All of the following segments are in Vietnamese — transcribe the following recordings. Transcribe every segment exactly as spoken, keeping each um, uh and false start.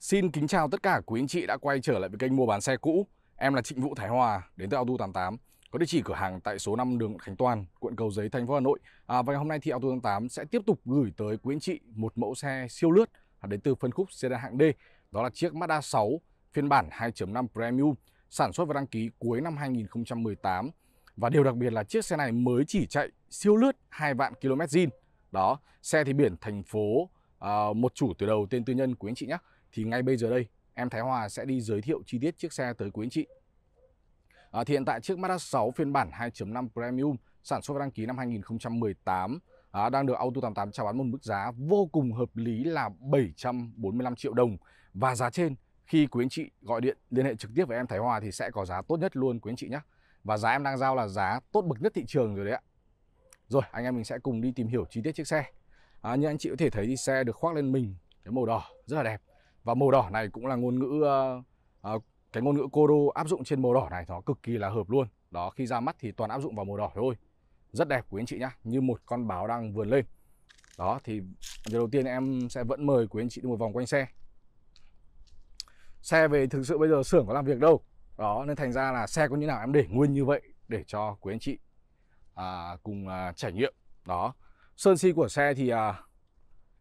Xin kính chào tất cả quý anh chị đã quay trở lại với kênh mua bán xe cũ. Em là Trịnh Vũ Thái Hòa đến từ Auto tám tám, có địa chỉ cửa hàng tại số năm đường Khánh Toàn, quận Cầu Giấy, thành phố Hà Nội. À, và ngày hôm nay thì Auto tám tám sẽ tiếp tục gửi tới quý anh chị một mẫu xe siêu lướt đến từ phân khúc sedan hạng D, đó là chiếc Mazda sáu phiên bản hai chấm năm Premium, sản xuất và đăng ký cuối năm hai nghìn không trăm mười tám. Và điều đặc biệt là chiếc xe này mới chỉ chạy siêu lướt hai vạn km zin. Đó, xe thì biển thành phố, à, một chủ từ đầu, tên tư nhân quý anh chị nhé. Thì ngay bây giờ đây, em Thái Hòa sẽ đi giới thiệu chi tiết chiếc xe tới quý anh chị. À, thì hiện tại chiếc Mazda sáu phiên bản hai chấm năm Premium sản xuất và đăng ký năm hai nghìn không trăm mười tám à, đang được Auto tám tám chào bán một mức giá vô cùng hợp lý là bảy trăm bốn mươi lăm triệu đồng. Và giá trên khi quý anh chị gọi điện liên hệ trực tiếp với em Thái Hòa thì sẽ có giá tốt nhất luôn quý anh chị nhé. Và giá em đang giao là giá tốt bậc nhất thị trường rồi đấy ạ. Rồi, anh em mình sẽ cùng đi tìm hiểu chi tiết chiếc xe. À, như anh chị có thể thấy thì xe được khoác lên mình cái màu đỏ rất là đẹp. Và màu đỏ này cũng là ngôn ngữ, uh, uh, cái ngôn ngữ Kodo áp dụng trên màu đỏ này nó cực kỳ là hợp luôn. Đó, khi ra mắt thì toàn áp dụng vào màu đỏ thôi. Rất đẹp quý anh chị nhá, như một con báo đang vươn lên. Đó, thì điều đầu tiên em sẽ vẫn mời quý anh chị đi một vòng quanh xe. Xe về thực sự bây giờ xưởng có làm việc đâu. Đó, nên thành ra là xe có như nào em để nguyên như vậy để cho quý anh chị à, cùng à, trải nghiệm. Đó, sơn si của xe thì à,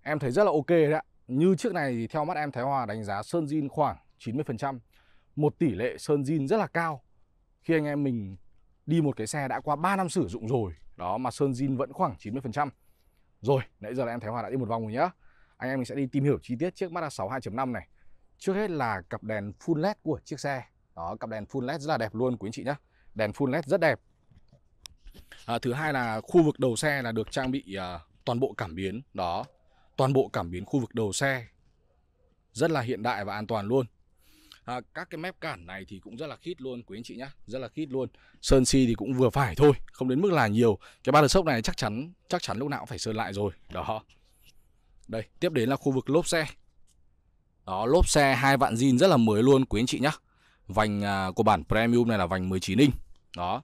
em thấy rất là ok đấy ạ. Như chiếc này thì theo mắt em Thái Hòa đánh giá sơn zin khoảng chín mươi phần trăm. Một tỷ lệ sơn zin rất là cao. Khi anh em mình đi một cái xe đã qua ba năm sử dụng rồi, đó mà sơn zin vẫn khoảng chín mươi phần trăm. Rồi, nãy giờ là em Thái Hòa đã đi một vòng rồi nhá. Anh em mình sẽ đi tìm hiểu chi tiết chiếc Mazda sáu hai chấm năm này. Trước hết là cặp đèn full led của chiếc xe. Đó, cặp đèn full led rất là đẹp luôn quý anh chị nhé. Đèn full led rất đẹp. à, Thứ hai là khu vực đầu xe là được trang bị à, toàn bộ cảm biến. Đó, toàn bộ cảm biến khu vực đầu xe rất là hiện đại và an toàn luôn. à, Các cái mép cản này thì cũng rất là khít luôn quý anh chị nhé, rất là khít luôn. Sơn si thì cũng vừa phải thôi, không đến mức là nhiều. Cái ba đợt sốc này chắc chắn chắc chắn lúc nào cũng phải sơn lại rồi. Đó, đây, tiếp đến là khu vực lốp xe. Đó, lốp xe hai vạn zin rất là mới luôn quý anh chị nhé. Vành của bản Premium này là vành mười chín inch. Đó,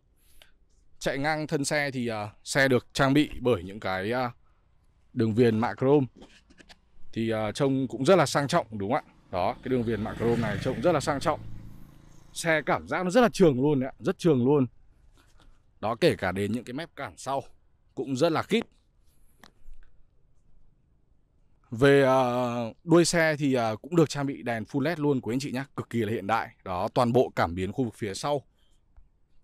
chạy ngang thân xe thì uh, xe được trang bị bởi những cái uh, đường viền mạ chrome. Thì uh, trông cũng rất là sang trọng đúng không ạ. Đó, cái đường viền mạ chrome này trông rất là sang trọng. Xe cảm giác nó rất là trường luôn đấy ạ, rất trường luôn. Đó, kể cả đến những cái mép cản sau cũng rất là khít. Về uh, đuôi xe thì uh, cũng được trang bị đèn full led luôn quý anh chị nhé, cực kỳ là hiện đại. Đó, toàn bộ cảm biến khu vực phía sau.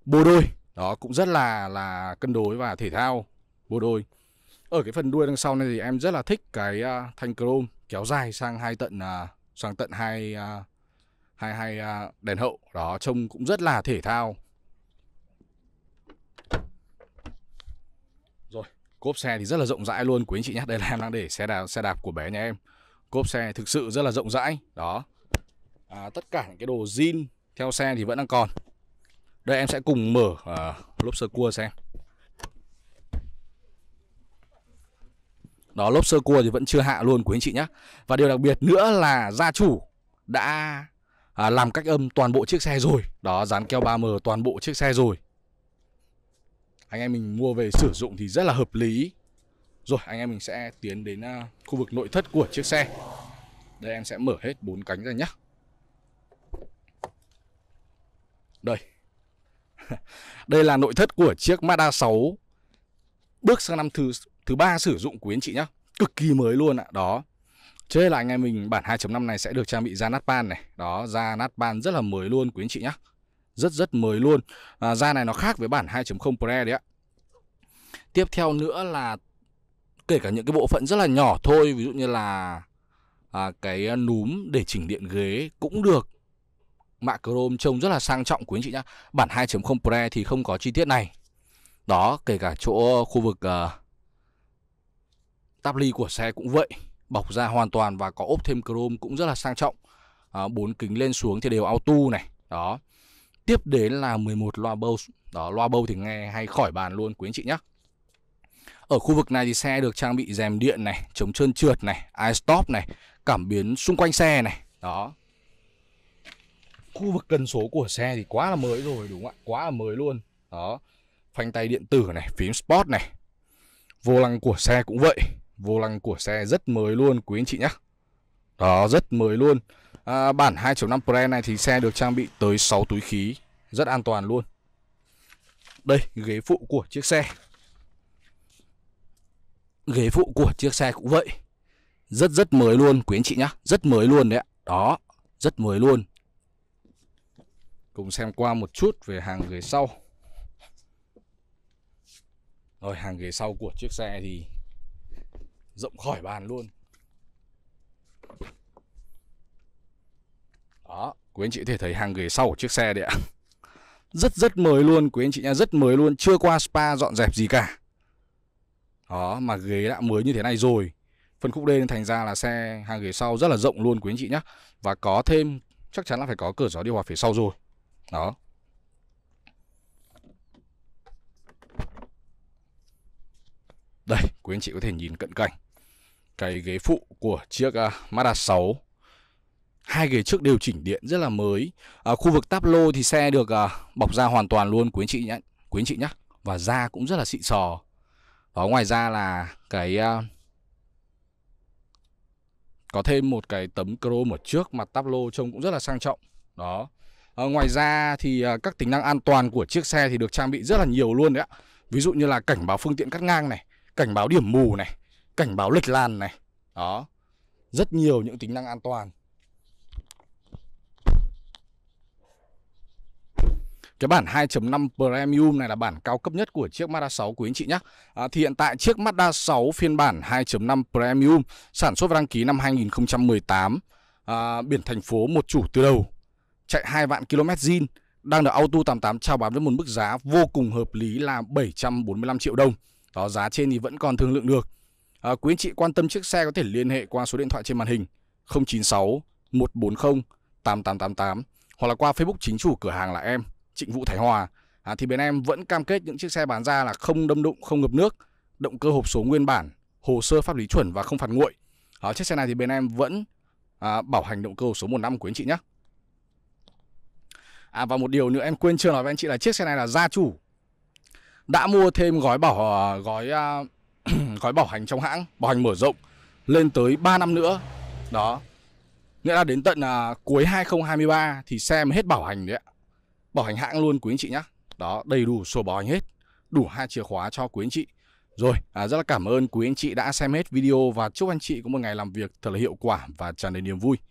Bô đôi, đó cũng rất là là cân đối và thể thao. Bô đôi. Ở cái phần đuôi đằng sau này thì em rất là thích cái uh, thanh chrome kéo dài sang hai tận uh, sang tận hai uh, hai hai uh, đèn hậu. Đó, trông cũng rất là thể thao. Rồi, cốp xe thì rất là rộng rãi luôn quý anh chị nhé. Đây là em đang để xe đạp, xe đạp của bé nhà em. Cốp xe thực sự rất là rộng rãi. Đó, à, tất cả những cái đồ zin theo xe thì vẫn đang còn. Đây em sẽ cùng mở à, lốp sơ cua xem. Đó, lốp sơ cua thì vẫn chưa hạ luôn quý anh chị nhé. Và điều đặc biệt nữa là gia chủ đã à, làm cách âm toàn bộ chiếc xe rồi. Đó, dán keo ba M toàn bộ chiếc xe rồi. Anh em mình mua về sử dụng thì rất là hợp lý. Rồi, anh em mình sẽ tiến đến uh, khu vực nội thất của chiếc xe. Đây em sẽ mở hết bốn cánh ra nhé. Đây. Đây là nội thất của chiếc Mazda sáu. Bước sang năm thứ thứ ba sử dụng quý anh chị nhé. Cực kỳ mới luôn ạ. Đó. Cho nên là anh em mình bản hai chấm năm này sẽ được trang bị da Nappa này. Đó, da Nappa rất là mới luôn quý anh chị nhé. Rất rất mới luôn. à, Da này nó khác với bản hai chấm không Pre đấy ạ. Tiếp theo nữa là kể cả những cái bộ phận rất là nhỏ thôi, ví dụ như là à, cái núm để chỉnh điện ghế cũng được mạ chrome, trông rất là sang trọng quý anh chị nhá. Bản hai chấm không Pre thì không có chi tiết này. Đó, kể cả chỗ khu vực à, táp ly của xe cũng vậy, bọc ra hoàn toàn và có ốp thêm chrome cũng rất là sang trọng. à, Bốn kính lên xuống thì đều auto này. Đó, tiếp đến là mười một loa Bose. Đó, loa Bose thì nghe hay khỏi bàn luôn quý anh chị nhé. Ở khu vực này thì xe được trang bị rèm điện này, chống trơn trượt này, i-stop này, cảm biến xung quanh xe này. Đó, khu vực cần số của xe thì quá là mới rồi đúng không ạ, quá là mới luôn. Đó, phanh tay điện tử này, phím Sport này. Vô lăng của xe cũng vậy, vô lăng của xe rất mới luôn quý anh chị nhé. Đó, rất mới luôn. à, bản hai chấm năm Pre này thì xe được trang bị tới sáu túi khí, rất an toàn luôn. Đây, ghế phụ của chiếc xe. Ghế phụ của chiếc xe cũng vậy. Rất rất mới luôn quý anh chị nhá, rất mới luôn đấy ạ. Đó, rất mới luôn. Cùng xem qua một chút về hàng ghế sau. Rồi, hàng ghế sau của chiếc xe thì rộng khỏi bàn luôn. Đó, quý anh chị thể thấy hàng ghế sau của chiếc xe đấy ạ. Rất rất mới luôn quý anh chị nha, rất mới luôn, chưa qua spa dọn dẹp gì cả. Đó, mà ghế đã mới như thế này rồi. Phân khúc D nên thành ra là xe hàng ghế sau rất là rộng luôn quý anh chị nhé. Và có thêm, chắc chắn là phải có cửa gió điều hòa phía sau rồi. Đó. Đây, quý anh chị có thể nhìn cận cảnh cái ghế phụ của chiếc uh, Mazda sáu. Hai ghế trước điều chỉnh điện rất là mới. À, khu vực táp lô thì xe được à, bọc da hoàn toàn luôn quý anh chị nhé, quý anh chị nhé. Và da cũng rất là xịn sò. Đó, ngoài ra là cái à, có thêm một cái tấm chrome ở trước mặt táp lô trông cũng rất là sang trọng. Đó. À, ngoài ra thì à, các tính năng an toàn của chiếc xe thì được trang bị rất là nhiều luôn đấy ạ. Ví dụ như là cảnh báo phương tiện cắt ngang này, cảnh báo điểm mù này, cảnh báo lệch làn này. Đó. Rất nhiều những tính năng an toàn. Cái bản hai chấm năm Premium này là bản cao cấp nhất của chiếc Mazda sáu quý anh chị nhé. À, thì hiện tại chiếc Mazda sáu phiên bản hai chấm năm Premium sản xuất và đăng ký năm hai nghìn không trăm mười tám, à, biển thành phố một chủ từ đầu, chạy hai vạn ki lô mét zin, đang được Auto tám tám chào bán với một mức giá vô cùng hợp lý là bảy trăm bốn mươi lăm triệu đồng. Đó, giá trên thì vẫn còn thương lượng được. À, quý anh chị quan tâm chiếc xe có thể liên hệ qua số điện thoại trên màn hình không chín sáu một bốn không tám tám tám tám hoặc là qua Facebook chính chủ cửa hàng là em Trịnh Vũ Thái Hòa. À, thì bên em vẫn cam kết những chiếc xe bán ra là không đâm đụng, không ngập nước, động cơ hộp số nguyên bản, hồ sơ pháp lý chuẩn và không phạt nguội. À, chiếc xe này thì bên em vẫn à, bảo hành động cơ hộp số một năm quý anh chị nhé. À, và một điều nữa em quên chưa nói với anh chị là chiếc xe này là gia chủ đã mua thêm gói bảo gói gói bảo hành trong hãng, bảo hành mở rộng lên tới ba năm nữa. Đó, nghĩa là đến tận à, cuối hai không hai ba thì xe mới hết bảo hành đấy ạ. Bảo hành hãng luôn quý anh chị nhé. Đó, đầy đủ sổ bảo hành hết, đủ hai chìa khóa cho quý anh chị. Rồi, à, rất là cảm ơn quý anh chị đã xem hết video. Và chúc anh chị có một ngày làm việc thật là hiệu quả và tràn đầy niềm vui.